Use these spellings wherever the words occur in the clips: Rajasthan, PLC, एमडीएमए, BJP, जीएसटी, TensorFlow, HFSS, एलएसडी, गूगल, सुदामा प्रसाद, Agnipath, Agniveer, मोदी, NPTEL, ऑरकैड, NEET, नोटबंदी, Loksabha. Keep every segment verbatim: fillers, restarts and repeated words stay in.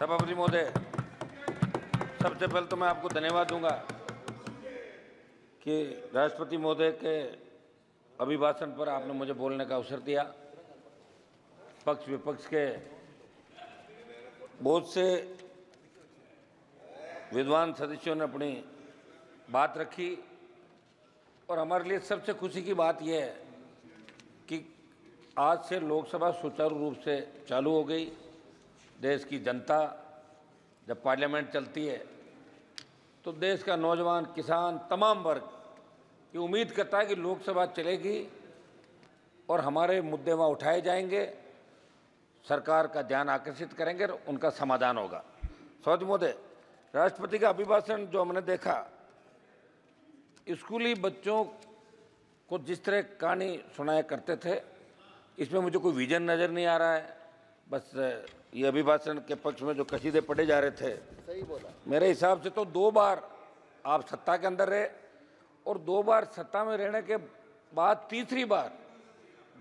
सभापति महोदय, सबसे पहले तो मैं आपको धन्यवाद दूंगा कि राष्ट्रपति महोदय के अभिभाषण पर आपने मुझे बोलने का अवसर दिया। पक्ष विपक्ष के बहुत से विद्वान सदस्यों ने अपनी बात रखी और हमारे लिए सबसे खुशी की बात यह है कि आज से लोकसभा सुचारू रूप से चालू हो गई। देश की जनता जब पार्लियामेंट चलती है तो देश का नौजवान, किसान, तमाम वर्ग की उम्मीद करता है कि लोकसभा चलेगी और हमारे मुद्दे वहाँ उठाए जाएंगे, सरकार का ध्यान आकर्षित करेंगे और उनका समाधान होगा। सौदी महोदय, राष्ट्रपति का अभिभाषण जो हमने देखा, स्कूली बच्चों को जिस तरह कहानी सुनाया करते थे, इसमें मुझे कोई विजन नज़र नहीं आ रहा है। बस ये अभिभाषण के पक्ष में जो कसीदे पढ़े जा रहे थे, सही बोला। मेरे हिसाब से तो दो बार आप सत्ता के अंदर रहे और दो बार सत्ता में रहने के बाद तीसरी बार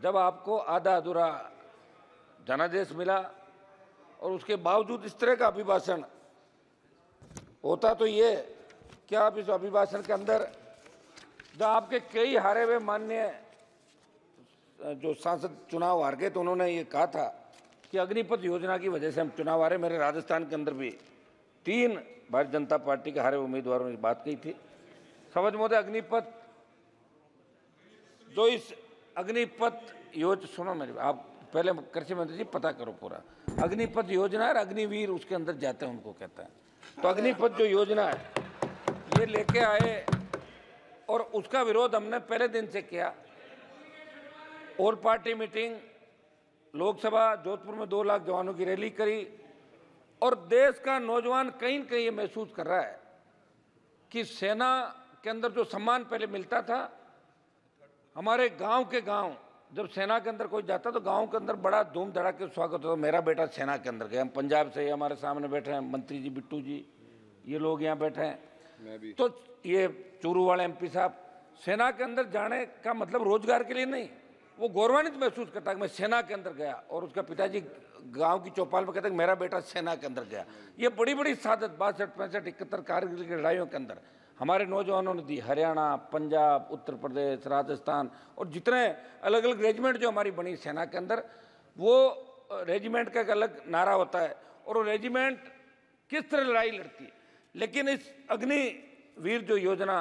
जब आपको आधा अधूरा जनादेश मिला और उसके बावजूद इस तरह का अभिभाषण होता, तो ये क्या आप इस अभिभाषण के अंदर जो आपके कई हारे हुए माननीय जो सांसद चुनाव हार गए, तो उन्होंने ये कहा था कि अग्निपथ योजना की वजह से हम चुनाव आ रहे। मेरे राजस्थान के अंदर भी तीन भारतीय जनता पार्टी के हारे उम्मीदवारों ने बात कही थी। समझ महोदय, अग्निपथ जो इस अग्निपथ योजना, सुनो मेरी, आप पहले कृषि मंत्री जी पता करो पूरा। अग्निपथ योजना है, अग्निवीर उसके अंदर जाते हैं उनको कहते हैं। तो अग्निपथ जो योजना है ये लेके आए और उसका विरोध हमने पहले दिन से किया। All party meeting, Lok Sabha, Jodhpur में दो लाख जवानों की रैली करी और देश का नौजवान कहीं न कहीं ये महसूस कर रहा है कि सेना के अंदर जो सम्मान पहले मिलता था, हमारे गांव के गांव जब सेना के अंदर कोई जाता तो गांव के अंदर बड़ा धूम धड़ाके स्वागत होता। तो मेरा बेटा सेना के अंदर गया, हम पंजाब से, हमारे सामने बैठे हैं मंत्री जी, बिट्टू जी, ये लोग यहाँ बैठे हैं। तो ये चूरू वाले एम पी साहब, सेना के अंदर जाने का मतलब रोजगार के लिए नहीं, वो गौरवान्वित महसूस करता कि मैं सेना के अंदर गया और उसका पिताजी गांव की चौपाल में कहता कि मेरा बेटा सेना के अंदर गया। ये बड़ी बड़ी शहादत बासठ पैंसठ इकहत्तर कारगिल की लड़ाइयों के अंदर हमारे नौजवानों ने दी। हरियाणा, पंजाब, उत्तर प्रदेश, राजस्थान और जितने अलग अलग रेजिमेंट जो हमारी बनी सेना के अंदर, वो रेजिमेंट का एक अलग नारा होता है और वो रेजिमेंट किस तरह लड़ाई लड़ती। लेकिन इस अग्निवीर जो योजना,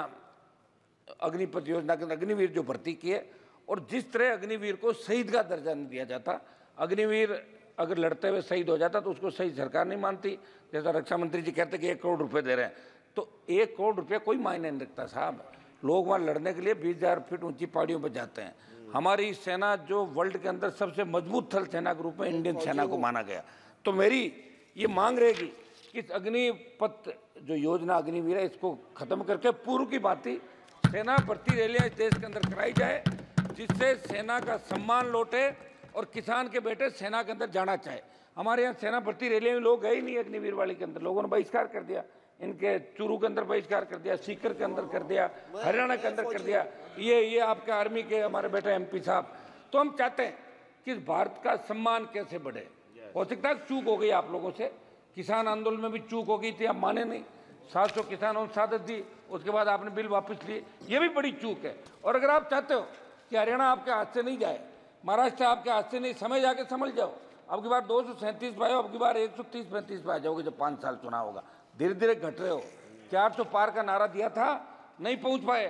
अग्निपथ योजना के अंदर अग्निवीर जो भर्ती की है और जिस तरह अग्निवीर को शहीद का दर्जा नहीं दिया जाता, अग्निवीर अगर लड़ते हुए शहीद हो जाता तो उसको शहीद सरकार नहीं मानती। जैसा रक्षा मंत्री जी कहते कि एक करोड़ रुपए दे रहे हैं, तो एक करोड़ रुपया कोई मायने नहीं रखता साहब। लोग वहाँ लड़ने के लिए बीस हज़ार फीट ऊंची पहाड़ियों पर जाते हैं। हमारी सेना जो वर्ल्ड के अंदर सबसे मजबूत थल सेना के रूप में इंडियन सेना को माना गया। तो मेरी ये मांग रहेगी कि अग्निपथ जो योजना अग्निवीर है, इसको खत्म करके पूर्व की भांति सेना भर्ती रैलियाँ इस देश के अंदर कराई जाए, जिससे सेना का सम्मान लौटे और किसान के बेटे सेना के अंदर जाना चाहे। हमारे यहाँ सेना भर्ती रैली में लोग गए ही नहीं। अग्निवीर वाले के अंदर लोगों ने बहिष्कार कर दिया, इनके चूरू के अंदर बहिष्कार कर दिया, सीकर के अंदर कर दिया, हरियाणा के अंदर कर दिया। ये ये आपके आर्मी के हमारे बेटे एमपी साहब। तो हम चाहते हैं कि भारत का सम्मान कैसे बढ़े। हो सकता है चूक हो गई आप लोगों से, किसान आंदोलन में भी चूक हो गई थी, आप माने नहीं। सात सौ किसानों को शहादत दी, उसके बाद आपने बिल वापस लिए, ये भी बड़ी चूक है। और अगर आप चाहते हो कि हरियाणा आपके हाथ से नहीं जाए, महाराष्ट्र आपके हाथ से नहीं, समय जाके समझ जाओ। अब की बार दो सौ सैंतीस पे आओ, अब की बार एक सौ तीस पैंतीस पे आ जाओगे जब पाँच साल चुनाव होगा। धीरे धीरे घट रहे हो। चार सौ पार का नारा दिया था, नहीं पहुंच पाए।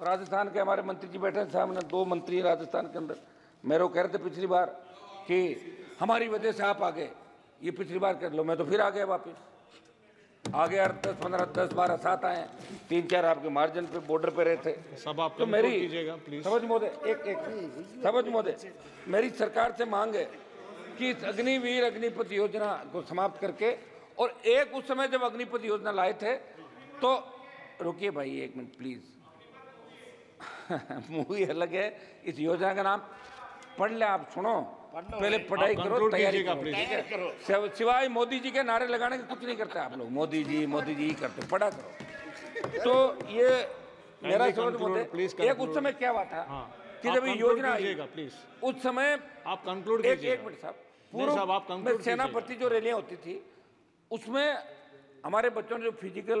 राजस्थान के हमारे मंत्री जी बैठे सामने, दो मंत्री राजस्थान के अंदर मेरे को कह रहे थे पिछली बार कि हमारी वजह से आप आ गए, ये पिछली बार कर लो। मैं तो फिर आ गया वापस, आगे यार दस पंद्रह दस बारह सात आए, तीन चार आपके मार्जिन पे बॉर्डर पे रहे थे सब आप। तो मेरी समझ महोदय, एक एक समझ महोदय, मेरी सरकार से मांग है कि इस अग्निवीर अग्निपथ योजना को समाप्त करके, और एक उस समय जब अग्निपथ योजना लाए थे तो रुकिए भाई एक मिनट प्लीज मूवी अलग है, इस योजना का नाम पढ़ ले आप, सुनो पहले, पढ़ाई करो, तैयारी करो। सिवाय मोदी जी के नारे लगाने के कुछ नहीं करते आप लोग, मोदी जी मोदी जी करते, पढ़ा करो। तो ये मेरा समझ, एक उस समय क्या हुआ था कि जब ये योजना आई उस समय आप कंक्लूड कीजिएगा। एक मिनट साहब, पूर्व में सेना भर्ती जो रैलियां होती थी उसमें हमारे बच्चों ने जो फिजिकल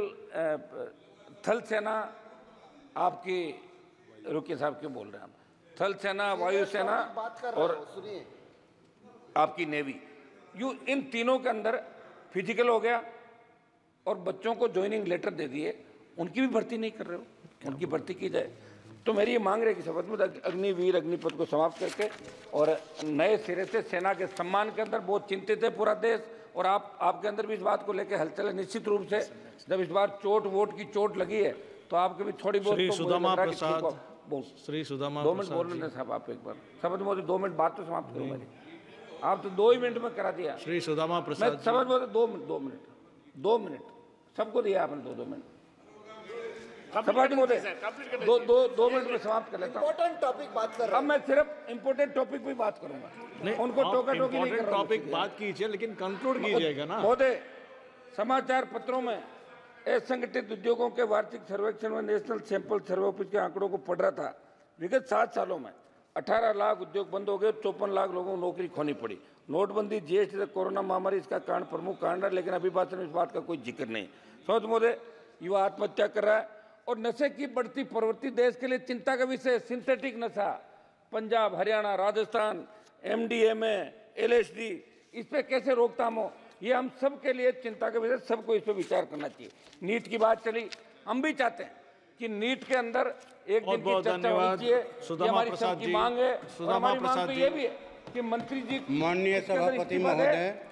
थल सेना, आपकी रुकिए साहब क्यों बोल रहे हैं आप, थल सेना, वायुसेना और आपकी नेवी, यू इन तीनों के अंदर फिजिकल हो गया और बच्चों को ज्वाइनिंग लेटर दे दिए, उनकी भी भर्ती नहीं कर रहे हो, उनकी भर्ती की जाए। तो मेरी ये मांग रही कि शपथ में अग्निवीर अग्निपथ को समाप्त करके और नए सिरे से सेना के सम्मान के अंदर बहुत चिंतित है पूरा देश, और आप आपके अंदर भी इस बात को लेकर हलचल है। निश्चित रूप से जब इस बार चोट वोट की चोट लगी है तो आपके भी थोड़ी बहुत श्री सुदामा दो मिनट बोल रहे साहब, आप एक बार शपथ में दो मिनट बात तो समाप्त करो मेरी, आप तो दो ही मिनट में करा दिया श्री सुदामा प्रसाद, शपथ में दो मिनट दो मिनट दो मिनट सबको दिया आपने दो दो मिनट, दो दो दो मिनट में समाप्त कर लेता हूं। इम्पोर्टेंट टॉपिक बात कर रहा हूं। अब मैं सिर्फ इम्पोर्टेंट टॉपिक पे बात करूंगा, नहीं उनको टोका टोकी नहीं करूंगा। टॉपिक बात कीजिए लेकिन कंक्लूड कीजिएगा ना। महोदय, समाचार पत्रों में असंगठित उद्योगों के वार्षिक सर्वेक्षण में नेशनल सैंपल सर्वे के आंकड़ों को पढ़ रहा था। विगत सात सालों में अठारह लाख उद्योग बंद हो गए, चौपन लाख लोगों को नौकरी खोनी पड़ी। नोटबंदी, जीएसटी, कोरोना महामारी इसका कारण प्रमुख कारण है, लेकिन अभी बात में इस बात का कोई जिक्र नहीं। समझ महोदय, युवा आत्महत्या कर रहा है और नशे की बढ़ती प्रवृत्ति देश के लिए चिंता का विषय। सिंथेटिक नशा पंजाब, हरियाणा, राजस्थान, एमडीएमए, एलएसडी, इस पर कैसे रोकथाम हो, ये हम सब के लिए चिंता का विषय, सबको इस पर विचार करना चाहिए। नीट की बात चली, हम भी चाहते हैं कि नीट के अंदर एक दिन की चर्चा होनी चाहिए, हमारी सबकी मांग है। और हमारी मांग तो ये भी है कि मंत्री जी, माननीय सभापति महोदय,